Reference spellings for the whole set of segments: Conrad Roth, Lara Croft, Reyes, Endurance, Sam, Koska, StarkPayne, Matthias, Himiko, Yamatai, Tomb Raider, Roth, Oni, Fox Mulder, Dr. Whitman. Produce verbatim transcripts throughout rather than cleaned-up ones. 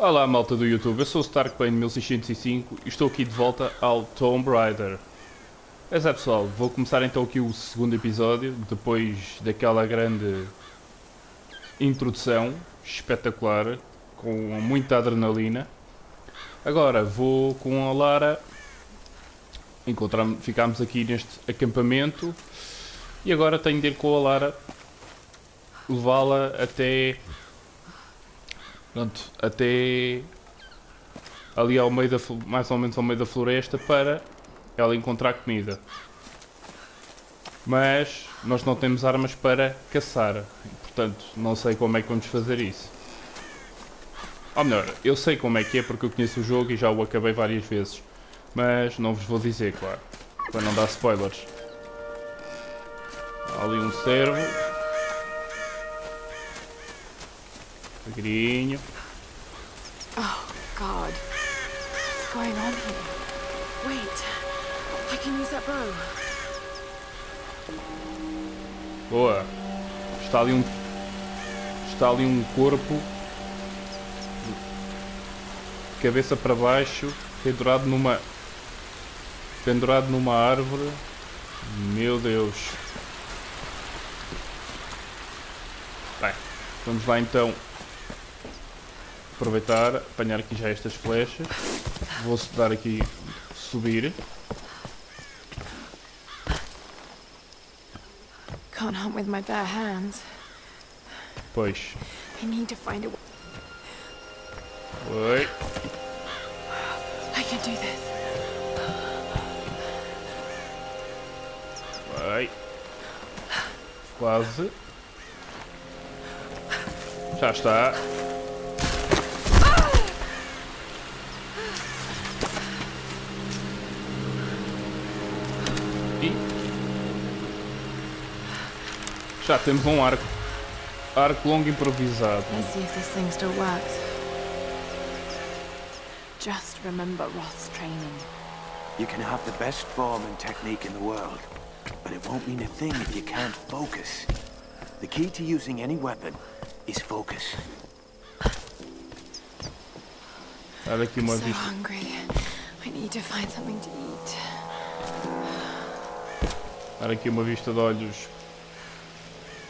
Olá malta do YouTube, eu sou o StarkPayne mil seiscentos e cinco e estou aqui de volta ao Tomb Raider. Mas é pessoal, vou começar então aqui o segundo episódio, depois daquela grande introdução espetacular, com muita adrenalina. Agora vou com a Lara, ficámos aqui neste acampamento e agora tenho de ir com a Lara, levá-la até... Pronto, até ali ao meio da, mais ou menos ao meio da floresta para ela encontrar comida. Mas nós não temos armas para caçar, portanto não sei como é que vamos fazer isso. Ou melhor, eu sei como é que é porque eu conheço o jogo e já o acabei várias vezes. Mas não vos vou dizer, claro, para não dar spoilers. Há ali um cervo. Magrinho. Oh, God. What's going on here? Wait. I can use that bow. Boa. Está ali um está ali um corpo de cabeça para baixo, pendurado numa pendurado numa árvore. Meu Deus. Bem, vamos lá então. Aproveitar, apanhar aqui já estas flechas, vou dar aqui, subir. Can't hunt with my bare hands. Pois. I need to find a... Oi. I can do this. Vai. Quase. Já está. Já temos um arco, arco longo improvisado. Let's see if this thing still works. Just remember Roth's training. You can have the best form and technique in the world, but it won't mean a thing if you can't focus. The key to using any weapon is focus. I'm so hungry. I need to find something to eat. Olha aqui uma vista de olhos.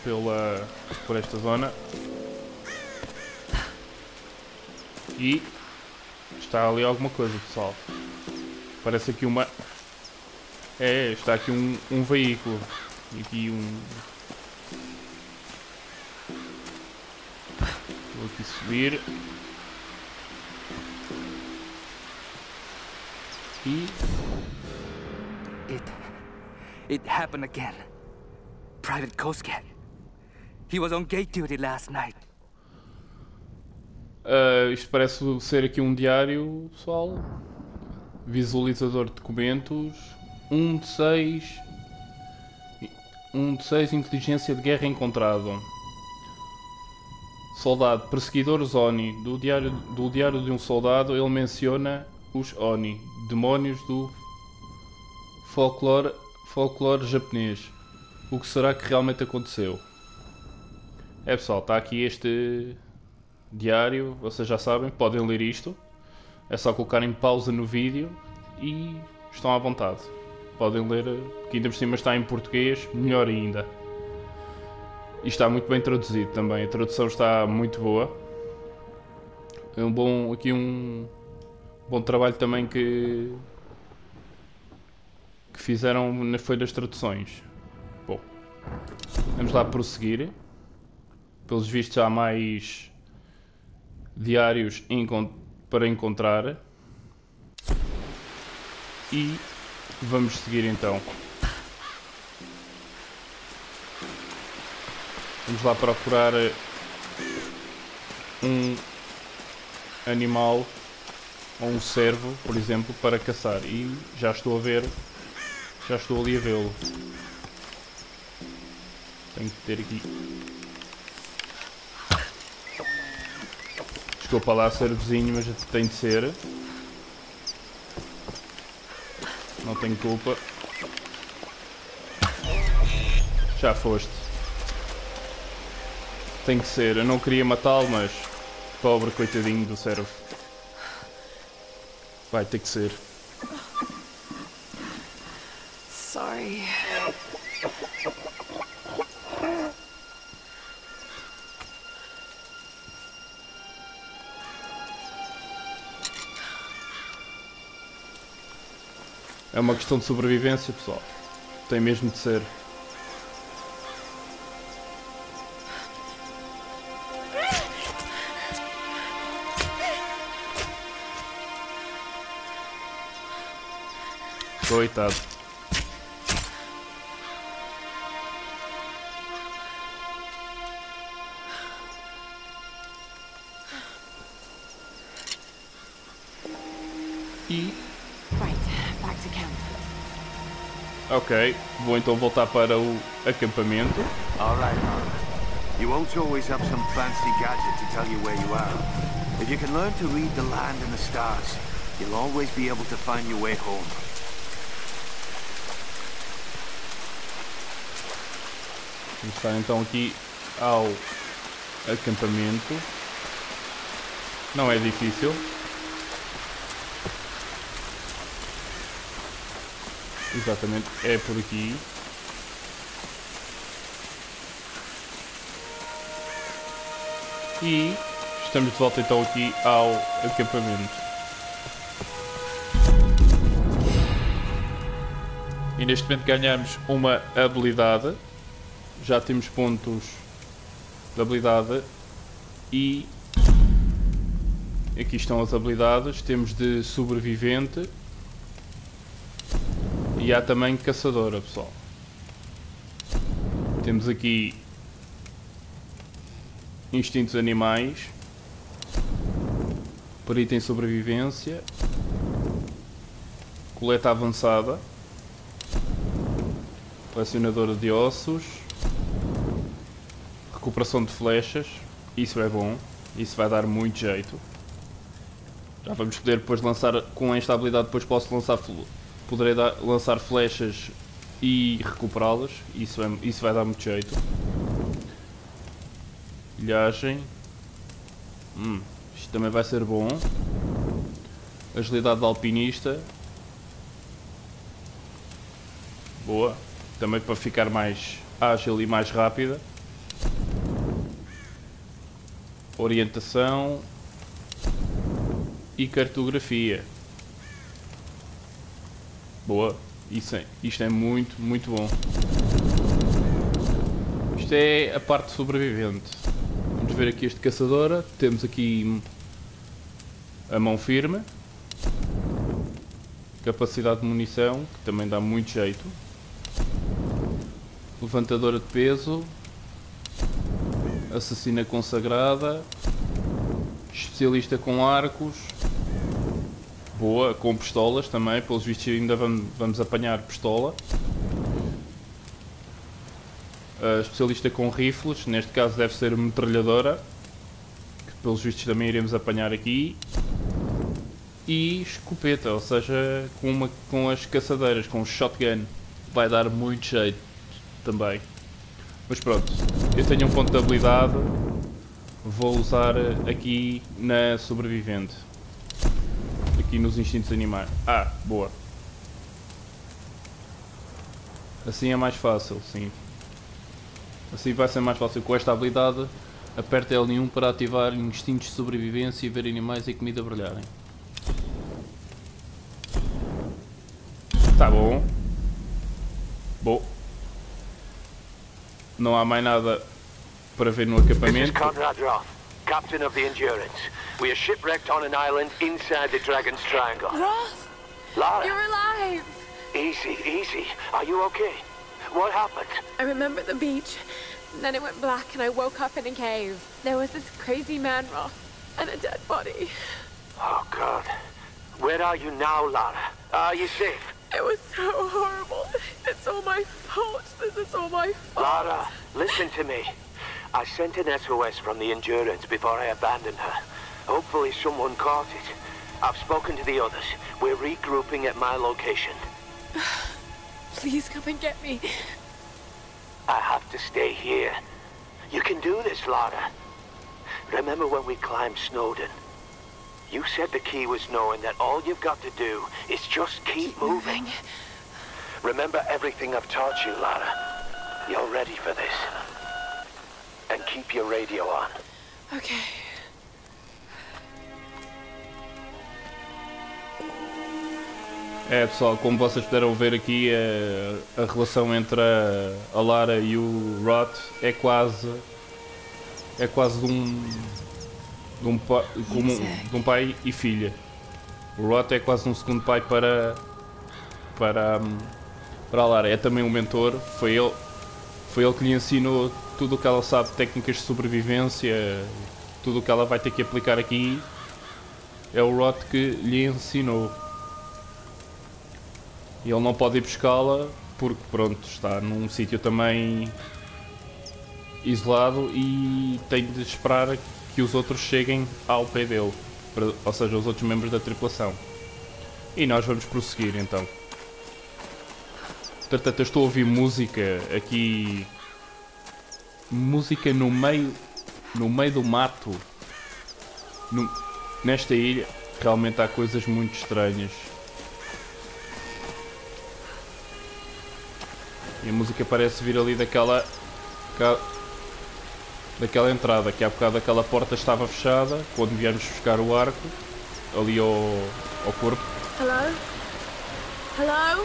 Pela, por esta zona e está ali alguma coisa, pessoal. Parece aqui uma é, está aqui um, um veículo e aqui um vou aqui subir e it it happened again. Private Koska. He was on gate duty last night. Uh, isto parece ser aqui um diário, pessoal. Visualizador de documentos. um de seis. um de seis, inteligência de guerra encontrado. Soldado, perseguidores Oni. Do diário, do diário de um soldado, ele menciona os Oni, demónios do folclore, folclore japonês. O que será que realmente aconteceu? É pessoal, está aqui este diário, vocês já sabem, podem ler isto. É só colocar em pausa no vídeo e estão à vontade. Podem ler, que ainda por cima está em português, melhor ainda. E está muito bem traduzido também, a tradução está muito boa. É um bom, aqui um bom trabalho também que, que fizeram na folha das traduções. Bom, vamos lá prosseguir. Pelos vistos há mais diários para encontrar e vamos seguir então. Vamos lá procurar um animal ou um cervo, por exemplo, para caçar e já estou a ver, já estou ali a vê-lo. Tenho que ter aqui... Desculpa lá ser vizinho, mas tem de ser. Não tenho culpa. Já foste. Tem que ser. Eu não queria matá-lo, mas Pobre coitadinho do cérebro. Vai ter que ser. Sorry. É uma questão de sobrevivência, pessoal. Tem mesmo de ser. Coitado. E... Ok, vou então voltar para o acampamento. All right, you won't always have some fancy gadget to tell you where you are. If you can learn to read the land and the stars, you'll always be able to find your way home. Vamos estar então aqui ao acampamento. Não é difícil. Exatamente, é por aqui. E estamos de volta então aqui ao acampamento. E neste momento ganhamos uma habilidade. Já temos pontos de habilidade e aqui estão as habilidades. Temos de sobrevivente e há também caçadora, pessoal. Temos aqui instintos animais, perito em sobrevivência, coleta avançada, colecionadora de ossos, recuperação de flechas, isso é bom, isso vai dar muito jeito. Já vamos poder depois lançar, com esta habilidade depois posso lançar, poderei dar, lançar flechas e recuperá-las, isso, é, isso vai dar muito jeito. Pilhagem, hum, isto também vai ser bom. Agilidade de alpinista, boa, também para ficar mais ágil e mais rápida. Orientação e cartografia. Boa, isso é, isto é muito, muito bom. Isto é a parte sobrevivente. Vamos ver aqui este caçadora. Temos aqui a mão firme. Capacidade de munição, que também dá muito jeito. Levantadora de peso. Assassina consagrada, especialista com arcos, boa, com pistolas também, pelos vistos ainda vamos, vamos apanhar pistola, uh, especialista com rifles, neste caso deve ser metralhadora, que pelos vistos também iremos apanhar aqui, e escopeta, ou seja, com, uma, com as caçadeiras, com o shotgun, vai dar muito jeito também. Mas pronto, eu tenho um ponto de habilidade, vou usar aqui na sobrevivente, aqui nos instintos animais. Ah, boa. Assim é mais fácil, sim. Assim vai ser mais fácil. Com esta habilidade, aperta L um para ativar instintos de sobrevivência e ver animais e comida brilharem. Tá bom. Bom. Não há mais nada para ver no acampamento. Conrad Roth, captain of the Endurance. We are shipwrecked on an island inside the Dragon's Triangle. Roth, Lara, you're alive. Easy, easy. Are you okay? What happened? I remember the beach. Then it went black and I woke up in a cave. There was this crazy man, Roth, and a dead body. Oh God. Where are you now, Lara? Are you safe? It was so horrible. It's all my fault. This is all my fault. Lara, listen to me. I sent an S O S from the Endurance before I abandoned her. Hopefully someone caught it. I've spoken to the others. We're regrouping at my location. Please come and get me. I have to stay here. You can do this, Lara. Remember when we climbed Snowdon? You said the key was knowing that all you've got to do is just keep, keep moving. moving. Remember everything I've taught you, Lara. You're ready for this. And keep your radio on. Okay. É, pessoal, como vocês puderam ver aqui, a, a relação entre a, a Lara e o Roth é quase... é quase de um... de um, pa, como, de um pai e filha. O Roth é quase um segundo pai para... para, para a Lara. É também um mentor, foi ele, foi ele que lhe ensinou tudo o que ela sabe, técnicas de sobrevivência, tudo o que ela vai ter que aplicar aqui, é o Roth que lhe ensinou. E ele não pode ir buscá-la porque, pronto, está num sítio também isolado e tem de esperar que os outros cheguem ao pé dele, ou seja, os outros membros da tripulação. E nós vamos prosseguir então. Portanto, eu estou a ouvir música aqui, música no meio, no meio do mato, no, nesta ilha. Realmente há coisas muito estranhas. E a música parece vir ali daquela, daquela entrada, que há bocado aquela porta estava fechada, quando viemos buscar o arco, ali ao, ao corpo. Hello? Hello?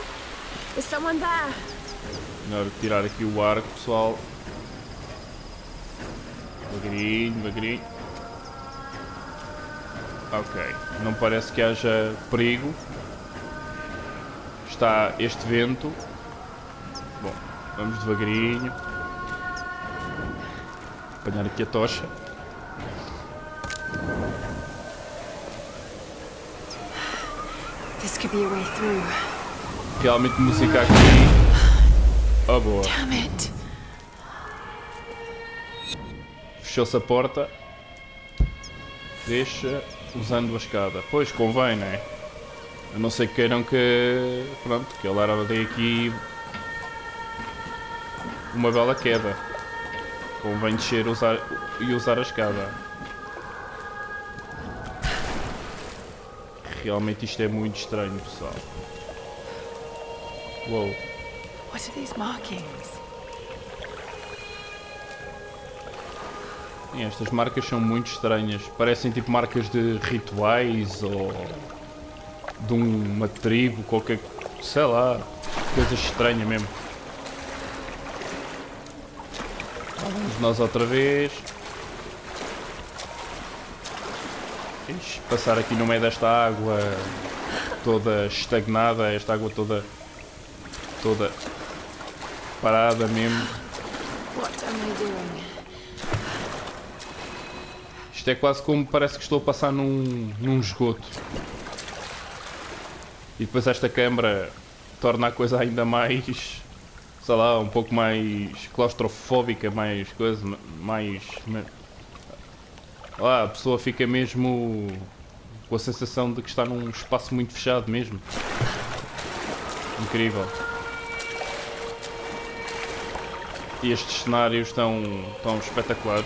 Is someone there? Melhor tirar aqui o arco, pessoal. Magrinho, magrinho. Ok, não parece que haja perigo. Está este vento. Bom, vamos devagarinho. Apanhar aqui a tocha. This could be a way through. Realmente música aqui. Oh, boa. Fechou-se a porta. Deixa usando a escada. Pois convém, não é? A não ser que queiram que... pronto, que a Lara dê aqui uma bela queda. Convém descer usar, e usar a escada. Realmente isto é muito estranho, pessoal. Uou. What are these markings? E estas marcas são muito estranhas. Parecem tipo marcas de rituais ou de uma tribo, qualquer, sei lá, coisa estranha mesmo. Vamos nós outra vez. Ixi, passar aqui no meio desta água toda estagnada, esta água toda toda parada mesmo. Isto é quase como parece que estou a passar num, num esgoto. E depois esta câmara torna a coisa ainda mais... sei lá, um pouco mais claustrofóbica, mais coisa, mais... ah, a pessoa fica mesmo com a sensação de que está num espaço muito fechado mesmo. Incrível. E estes cenários estão tão espetaculares.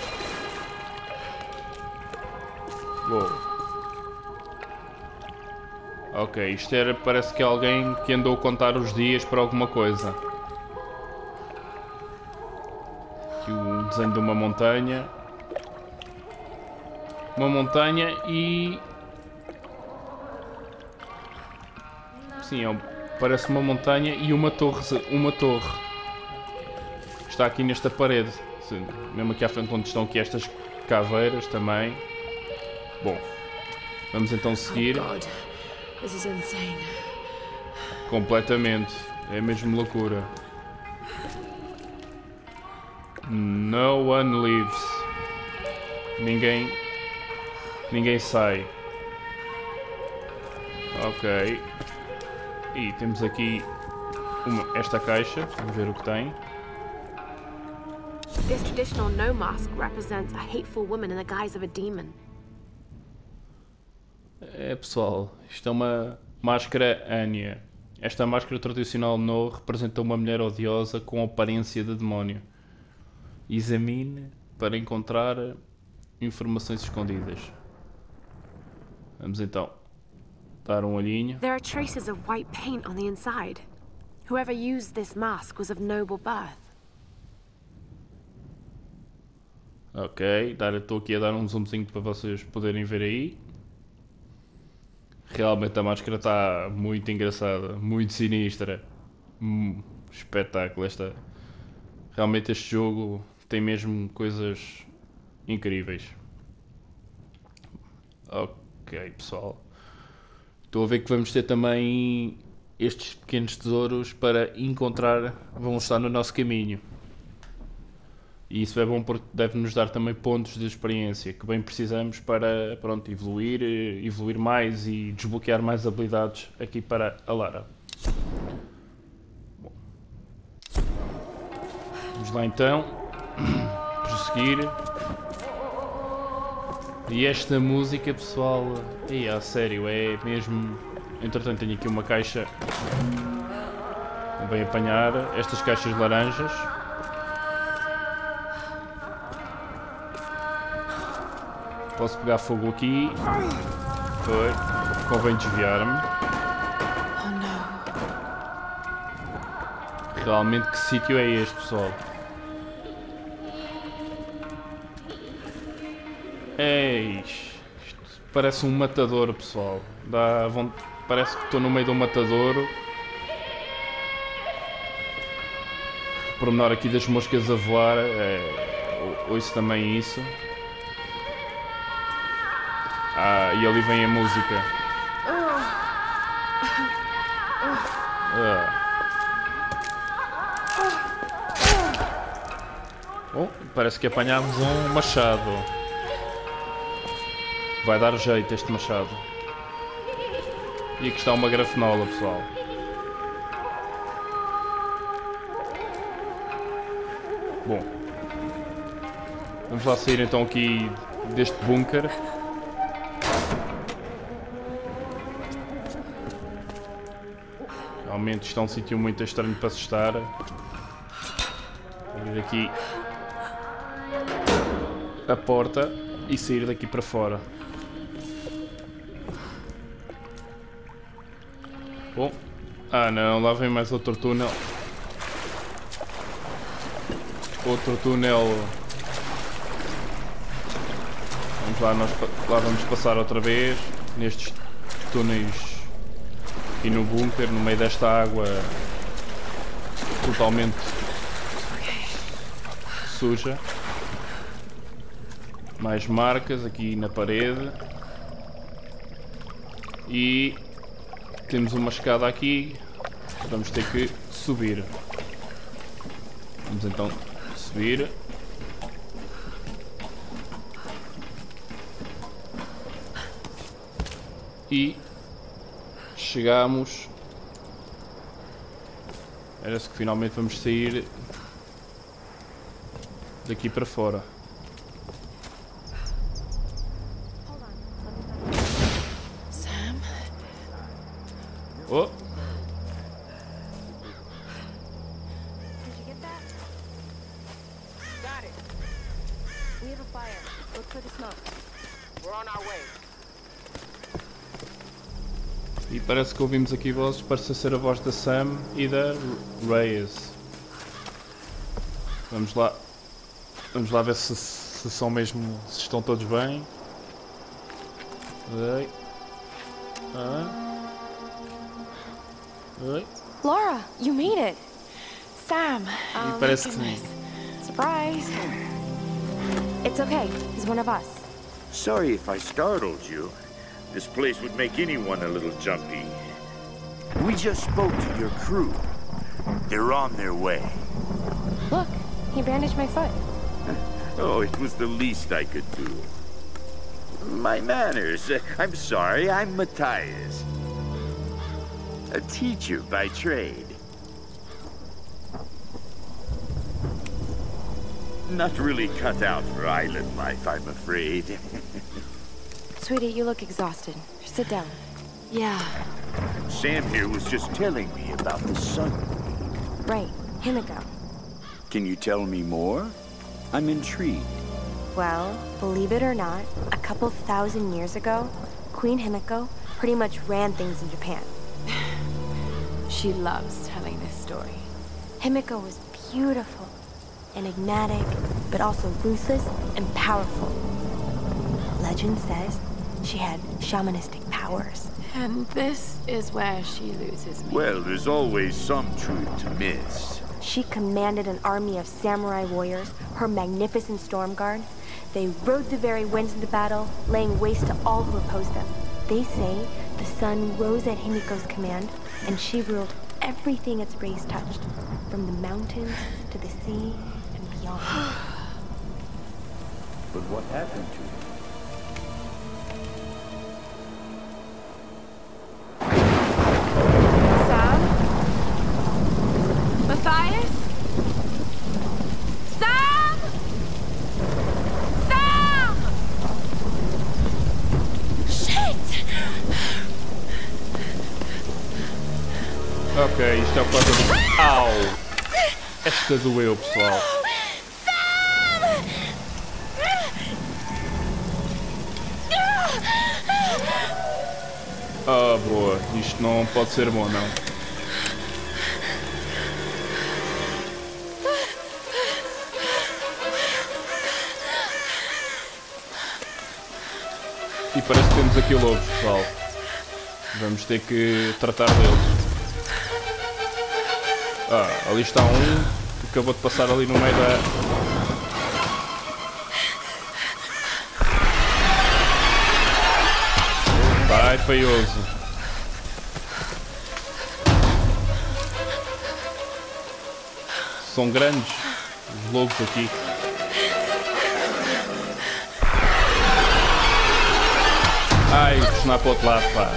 Uou. Ok, isto era, parece que é alguém que andou a contar os dias para alguma coisa. Desenho de uma montanha, uma montanha e sim, é um... parece uma montanha e uma torre, uma torre está aqui nesta parede, sim, mesmo aqui à frente onde estão aqui estas caveiras também. Bom, vamos então seguir. Oh, Deus, isso é insane. Completamente, é mesmo loucura. No one leaves. Ninguém... Ninguém sai. Ok. E temos aqui uma, esta caixa. Vamos ver o que tem. This traditional no mask represents a hateful woman in the guise of a demon. É, pessoal, isto é uma máscara Anya. Esta máscara tradicional no representa uma mulher odiosa com aparência de demónio. Examine para encontrar informações escondidas. Vamos então dar um olhinho. There are traces of white paint on the inside. Whoever used this mask was of noble birth. Ok, estou aqui a dar um zoomzinho para vocês poderem ver aí. Realmente a máscara está muito engraçada, muito sinistra. Hum, espetáculo esta. Realmente este jogo tem mesmo coisas incríveis. Ok pessoal, estou a ver que vamos ter também estes pequenos tesouros para encontrar, vão estar no nosso caminho. E isso é bom porque deve nos dar também pontos de experiência que bem precisamos para, pronto, evoluir, evoluir mais e desbloquear mais habilidades aqui para a Lara. Bom. Vamos lá então, prosseguir. E esta música, pessoal, é a sério, é mesmo... Entretanto tenho aqui uma caixa bem apanhada, estas caixas laranjas. Posso pegar fogo aqui. Foi. Convém desviar-me. Oh, realmente que sítio é este, pessoal? Eis. Isto parece um matadouro, pessoal. Dá vontade... Parece que estou no meio de um matadouro. O pormenor aqui das moscas a voar. É... Ouço também isso. Ah, e ali vem a música. Ah. Bom, parece que apanhámos um machado. Vai dar jeito este machado. E aqui está uma grafenola, pessoal. Bom. Vamos lá sair então aqui deste bunker. Realmente está um sítio muito estranho para se estar. Vou abrir aqui a porta e sair daqui para fora. Bom, ah não, lá vem mais outro túnel. Outro túnel. Vamos lá, nós lá vamos passar outra vez nestes túneis. E no bunker, no meio desta água totalmente suja. Mais marcas aqui na parede. E temos uma escada aqui. Vamos ter que subir. Vamos então subir. E... chegámos. Parece que finalmente vamos sair daqui para fora. Sam? Oh! E parece que ouvimos aqui vozes, parece ser a voz da Sam e da Reyes. Vamos lá. Vamos lá ver se, se são mesmo. Se estão todos bem. Ei. Ah. Ei. Laura, you made it! Sam! E parece que. Surprise! It's okay, he's one of us. Sorry if I startled you. This place would make anyone a little jumpy. We just spoke to your crew. They're on their way. Look, he bandaged my foot. Oh, it was the least I could do. My manners. I'm sorry, I'm Matthias. A teacher by trade. Not really cut out for island life, I'm afraid. Sweetie, you look exhausted. Sit down. Yeah. Sam here was just telling me about the sun. Right. Himiko. Can you tell me more? I'm intrigued. Well, believe it or not, a couple thousand years ago, Queen Himiko pretty much ran things in Japan. She loves telling this story. Himiko was beautiful, enigmatic, but also ruthless and powerful. Legend says she had shamanistic powers. And this is where she loses me. Well, there's always some truth to myths. She commanded an army of samurai warriors, her magnificent storm guard. They rode the very winds into battle, laying waste to all who opposed them. They say the sun rose at Himiko's command, and she ruled everything its rays touched, from the mountains to the sea and beyond. But what happened to him? Matthias? Sam? Sam! Shit! Ok, isto é o quarto. Au! Esta doeu, pessoal. Sam! Ah, boa. Isto não pode ser bom, não. E parece que temos aqui lobos, pessoal. Vamos ter que tratar deles. Ah, ali está um que acabou de passar ali no meio da... Vai, feioso. São grandes os lobos aqui. Ai, vou continuar para o outro lado, pá.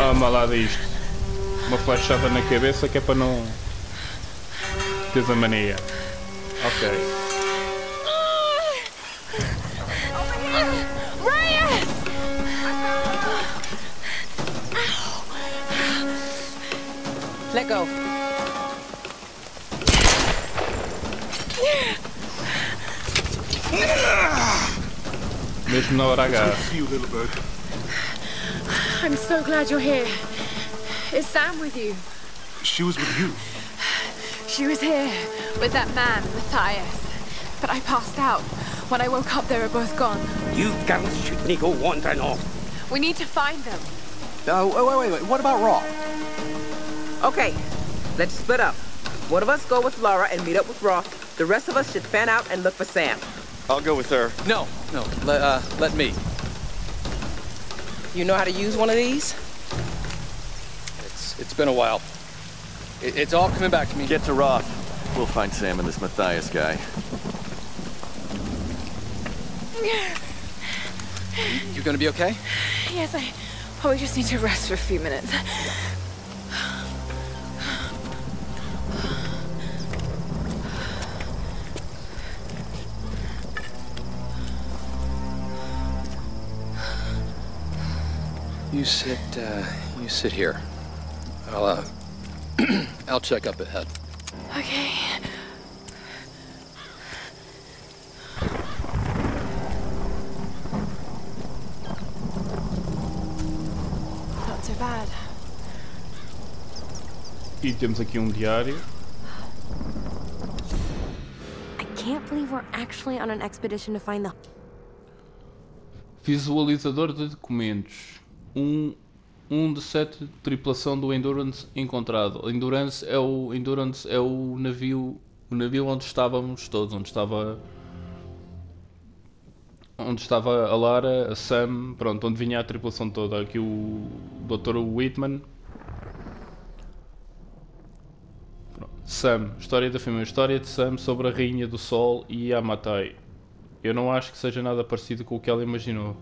Ah, malada isto. Uma flechada na cabeça que é para não... Tens a mania. Ok. Reyes! Let go. Mesmo na hora H. I'm so glad you're here. Is Sam with you? She was with you. She was here with that man, Matthias. But I passed out. When I woke up, they were both gone. You girls should not go wandering off. We need to find them. No, oh, wait, wait, wait. What about Roth? Okay, let's split up. One of us go with Lara and meet up with Roth. The rest of us should fan out and look for Sam. I'll go with her. No, no, let, uh, let me. You know how to use one of these? It's, it's been a while. It, it's all coming back to me. Get to Roth. We'll find Sam and this Matthias guy. You gonna be okay? Yes, I probably just need to rest for a few minutes. You sit, uh, you sit here. I'll, uh, I'll check up ahead. Okay. Not so bad. E temos aqui um diário. I can't believe we're actually on an expedition to find the... Visualizador de documentos. Um, um de sete tripulação do Endurance encontrado. Endurance é o Endurance é o navio, o navio onde estávamos todos, onde estava, onde estava a Lara, a Sam, pronto, onde vinha a tripulação toda. Aqui o doutor Whitman. Pronto. Sam, história da família, história de Sam sobre a Rainha do Sol e a Matai. Eu não acho que seja nada parecido com o que ela imaginou.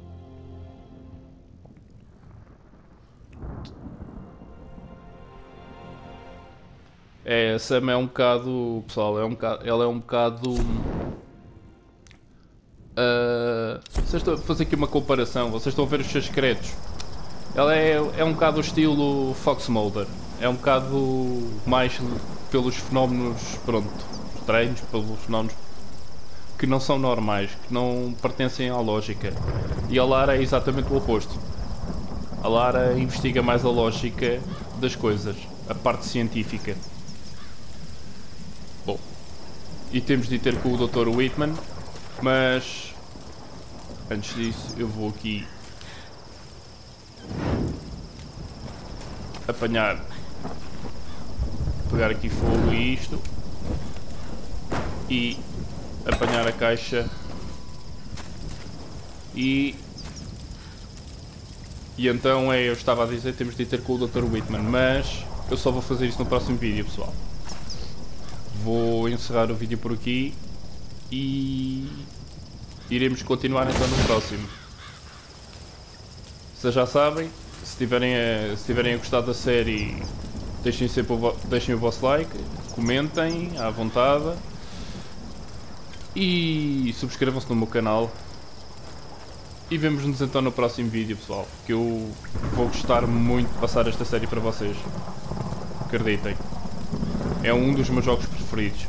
É, a Sam é um bocado, pessoal, é um bocado, ela é um bocado, uh, vocês estão a fazer aqui uma comparação, vocês estão a ver os seus secretos. Ela é, é um bocado o estilo Fox Mulder, é um bocado mais pelos fenómenos, pronto, estranhos, pelos fenómenos que não são normais, que não pertencem à lógica. E a Lara é exatamente o oposto. A Lara investiga mais a lógica das coisas, a parte científica. Bom, e temos de ir ter com o doutor Whitman, mas antes disso eu vou aqui apanhar, pegar aqui fogo e isto, e apanhar a caixa e e então é, eu estava a dizer, temos de ir ter com o doutor Whitman, mas eu só vou fazer isso no próximo vídeo, pessoal. Vou encerrar o vídeo por aqui e iremos continuar então no próximo. Vocês já sabem, se tiverem a, se tiverem a gostar da série, deixem, sempre o, deixem o vosso like, comentem à vontade e subscrevam-se no meu canal. E vemos-nos então no próximo vídeo, pessoal, que eu vou gostar muito de passar esta série para vocês. Acreditem. É um dos meus jogos preferidos.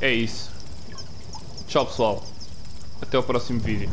É isso. Tchau, pessoal. Até o próximo vídeo.